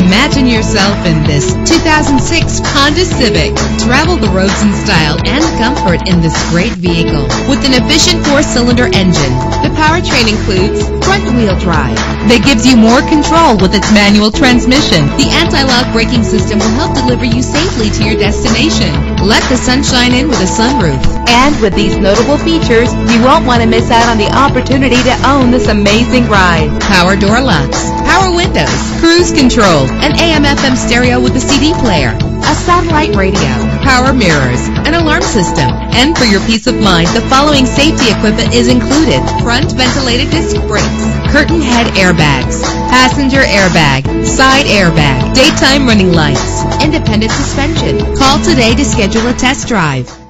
Imagine yourself in this 2006 Honda Civic. Travel the roads in style and comfort in this great vehicle. With an efficient four-cylinder engine, the powertrain includes front-wheel drive that gives you more control with its manual transmission. The anti-lock braking system will help deliver you safely to your destination. Let the sunshine in with a sunroof. And with these notable features, you won't want to miss out on the opportunity to own this amazing ride. Power door locks, power windows, cruise control, an AM/FM stereo with a CD player, a satellite radio, power mirrors, an alarm system. And for your peace of mind, the following safety equipment is included: front ventilated disc brakes, curtain head airbags, passenger airbag, side airbag, daytime running lights, independent suspension. Call today to schedule a test drive.